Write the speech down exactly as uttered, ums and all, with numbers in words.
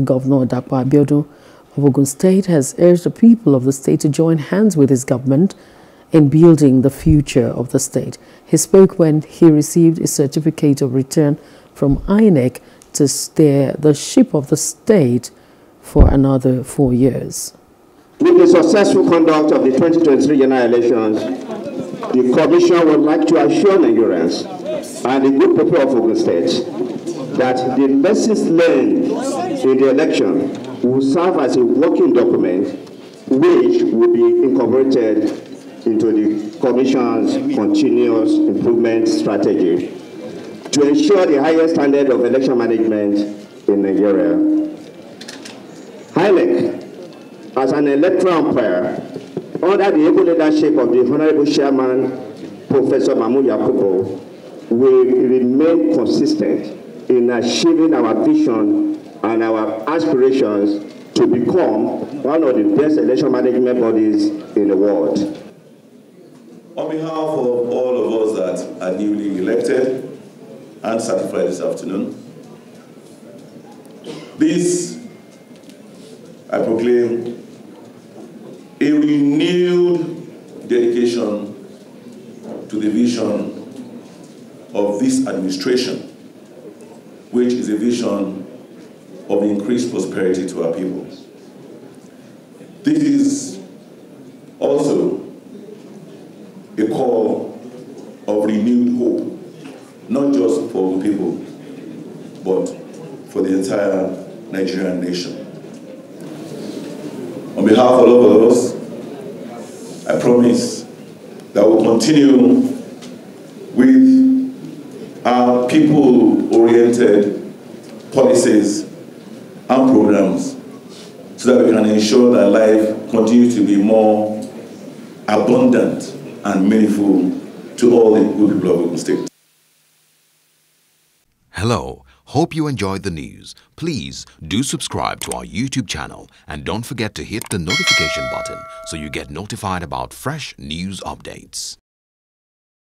The governor, Dakwa Biodu of Ogun State, has urged the people of the state to join hands with his government in building the future of the state. He spoke when he received a certificate of return from I N E C to steer the ship of the state for another four years. With the successful conduct of the twenty twenty-three general elections, the Commission would like to assure Nigerians and the good people of Ogun State that the lessons learned in the election will serve as a working document which will be incorporated into the Commission's continuous improvement strategy to ensure the highest standard of election management in Nigeria. I N E C, as an electoral umpire, under the able leadership of the Honorable Chairman, Professor Mahmood Yakubu, will remain consistent in achieving our vision and our aspirations to become one of the best election management bodies in the world. On behalf of all of us that are newly elected and certified this afternoon, this I proclaim a renewed dedication to the vision of this administration, which is a vision of increased prosperity to our people. This is also a call of renewed hope, not just for the people, but for the entire Nigerian nation. On behalf of all of us, I promise that we'll continue with our people-oriented policies and programs so that we can ensure that life continues to be more abundant and meaningful to all the good people of Ogun State. Hello, hope you enjoyed the news. Please do subscribe to our YouTube channel and don't forget to hit the notification button so you get notified about fresh news updates.